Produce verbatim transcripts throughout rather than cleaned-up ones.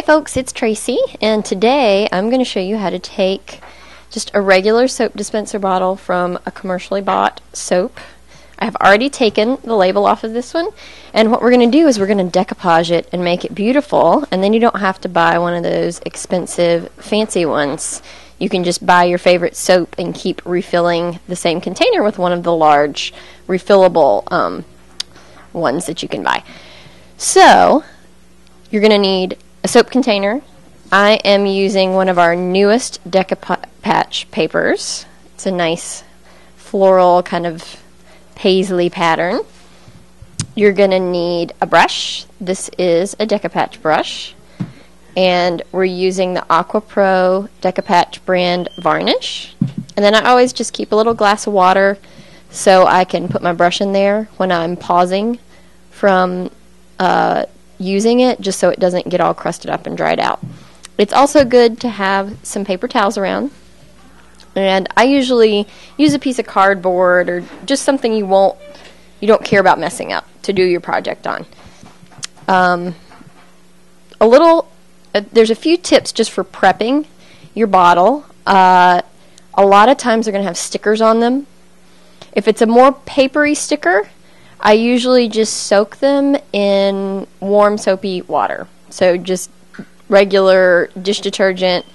Hi folks, it's Tracy, and today I'm going to show you how to take just a regular soap dispenser bottle from a commercially bought soap. I have already taken the label off of this one, and what we're going to do is we're going to decoupage it and make it beautiful, and then you don't have to buy one of those expensive fancy ones. You can just buy your favorite soap and keep refilling the same container with one of the large refillable um, ones that you can buy. So you're going to need a soap container. I am using one of our newest Decopatch papers. It's a nice floral kind of paisley pattern. You're going to need a brush. This is a Decopatch brush, and we're using the Aqua Pro Decopatch brand varnish. And then I always just keep a little glass of water so I can put my brush in there when I'm pausing from uh, using it, just so it doesn't get all crusted up and dried out. It's also good to have some paper towels around, and I usually use a piece of cardboard or just something you won't you don't care about messing up to do your project on. Um, a little uh, there's a few tips just for prepping your bottle. Uh, a lot of times they're gonna have stickers on them. If it's a more papery sticker, I usually just soak them in warm soapy water. So just regular dish detergent,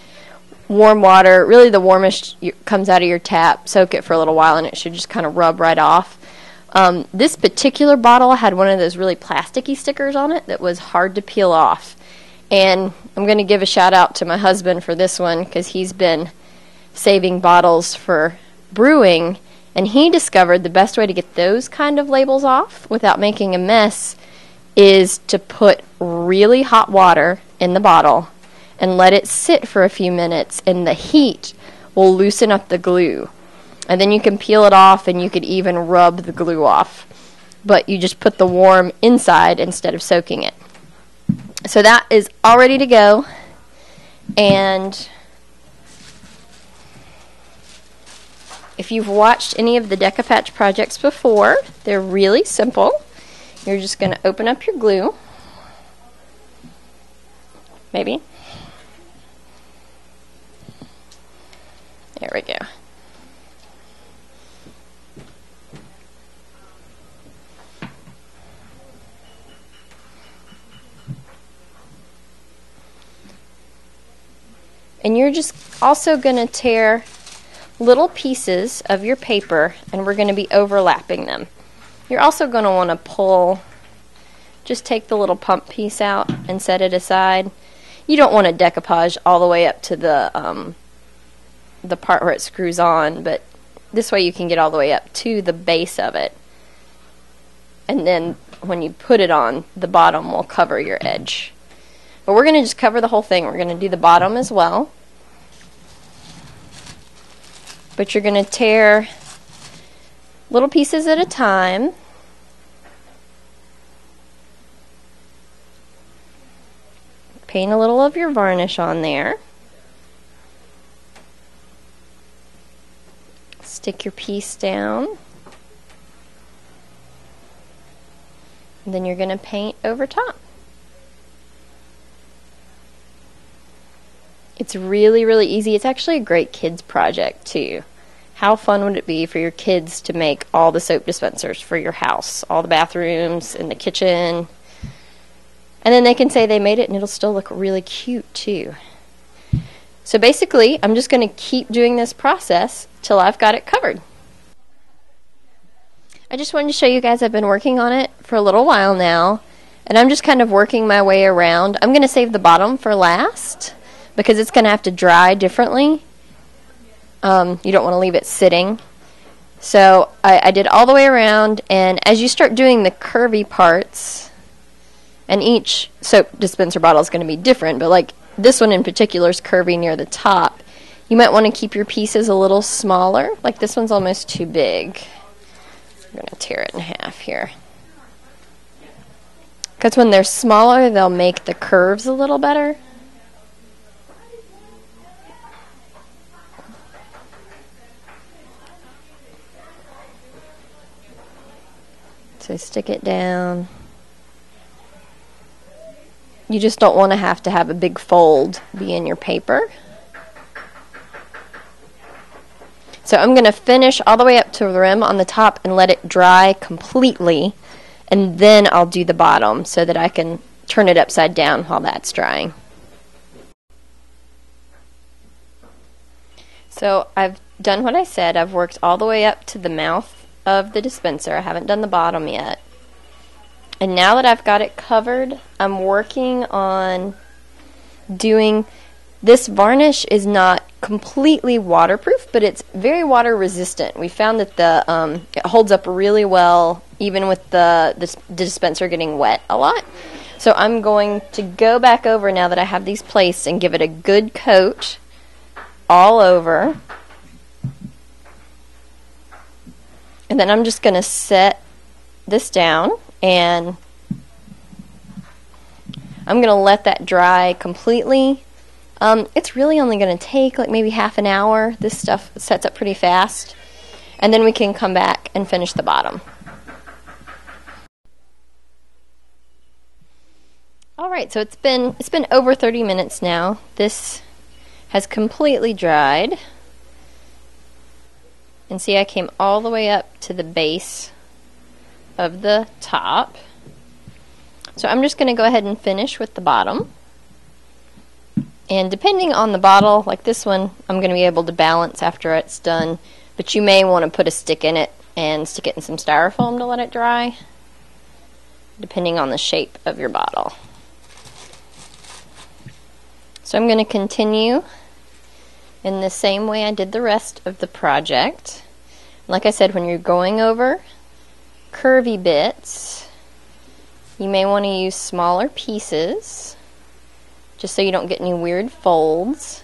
warm water, really the warmest comes out of your tap. Soak it for a little while and it should just kind of rub right off. Um, this particular bottle had one of those really plasticky stickers on it that was hard to peel off. And I'm going to give a shout out to my husband for this one, because he's been saving bottles for brewing. And he discovered the best way to get those kind of labels off without making a mess is to put really hot water in the bottle and let it sit for a few minutes, and the heat will loosen up the glue. And then you can peel it off, and you could even rub the glue off. But you just put the warm inside instead of soaking it. So that is all ready to go. And if you've watched any of the Decopatch projects before, they're really simple. You're just going to open up your glue, maybe. There we go. And you're just also going to tear little pieces of your paper, and we're going to be overlapping them. You're also going to want to pull, just take the little pump piece out and set it aside. You don't want to decoupage all the way up to the um, the part where it screws on, but this way you can get all the way up to the base of it, and then when you put it on, the bottom will cover your edge. But we're going to just cover the whole thing. We're going to do the bottom as well. But you're going to tear little pieces at a time. Paint a little of your varnish on there. Stick your piece down. And then you're going to paint over top. It's really, really easy. It's actually a great kids project too. How fun would it be for your kids to make all the soap dispensers for your house, all the bathrooms and the kitchen? And then they can say they made it, and it'll still look really cute too. So basically, I'm just going to keep doing this process till I've got it covered. I just wanted to show you guys I've been working on it for a little while now, and I'm just kind of working my way around. I'm going to save the bottom for last, because it's going to have to dry differently. Um, you don't want to leave it sitting. So I, I did all the way around, and as you start doing the curvy parts, and each soap dispenser bottle is going to be different, but like this one in particular is curvy near the top. You might want to keep your pieces a little smaller. Like this one's almost too big. I'm going to tear it in half here. Because when they're smaller, they'll make the curves a little better. So stick it down. You just don't want to have to have a big fold be in your paper. So I'm going to finish all the way up to the rim on the top and let it dry completely, and then I'll do the bottom so that I can turn it upside down while that's drying. So I've done what I said. I've worked all the way up to the mouth of the dispenser. I haven't done the bottom yet. And now that I've got it covered, I'm working on doing... This varnish is not completely waterproof, but it's very water resistant. We found that the um, it holds up really well, even with the, the dispenser getting wet a lot. So I'm going to go back over now that I have these placed and give it a good coat all over. And then I'm just going to set this down, and I'm going to let that dry completely. Um, it's really only going to take like maybe half an hour. This stuff sets up pretty fast. And then we can come back and finish the bottom. Alright, so it's been, it's been over thirty minutes now. This has completely dried. And see, I came all the way up to the base of the top. So I'm just going to go ahead and finish with the bottom. And depending on the bottle, like this one, I'm going to be able to balance after it's done, but you may want to put a stick in it and stick it in some styrofoam to let it dry, depending on the shape of your bottle. So I'm going to continue in the same way I did the rest of the project. Like I said, when you're going over curvy bits, you may want to use smaller pieces, just so you don't get any weird folds.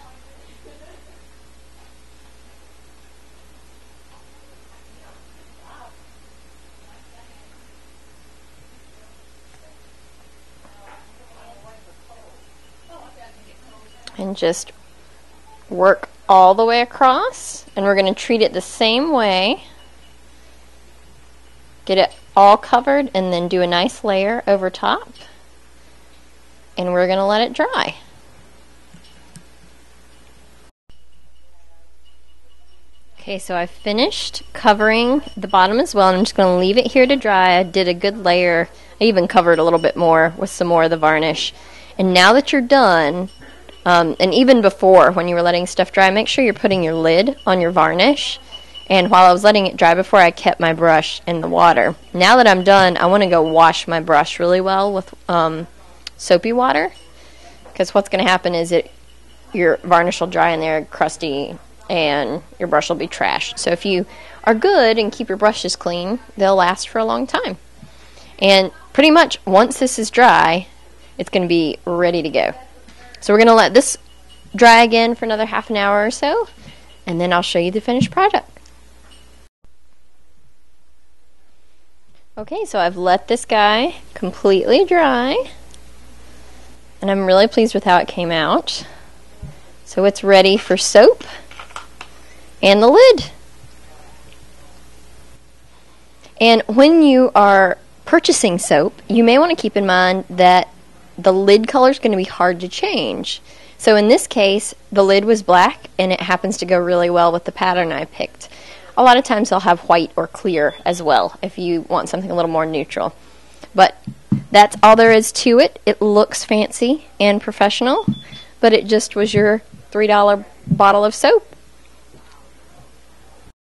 And just work all the way across, and we're going to treat it the same way. Get it all covered and then do a nice layer over top. And we're going to let it dry. Okay, so I've finished covering the bottom as well, and I'm just going to leave it here to dry. I did a good layer. I even covered a little bit more with some more of the varnish. And now that you're done, um, and even before when you were letting stuff dry, make sure you're putting your lid on your varnish. And while I was letting it dry before, I kept my brush in the water. Now that I'm done, I want to go wash my brush really well with... Um, soapy water, because what's going to happen is it your varnish will dry in there crusty and your brush will be trashed. So if you are good and keep your brushes clean, they'll last for a long time. And pretty much once this is dry, it's going to be ready to go. So we're going to let this dry again for another half an hour or so, and then I'll show you the finished product. Okay, so I've let this guy completely dry. And I'm really pleased with how it came out. So it's ready for soap and the lid. And when you are purchasing soap, you may want to keep in mind that the lid color is going to be hard to change. So in this case, the lid was black, and it happens to go really well with the pattern I picked. A lot of times they'll have white or clear as well if you want something a little more neutral. But that's all there is to it. It looks fancy and professional, but it just was your three dollar bottle of soap.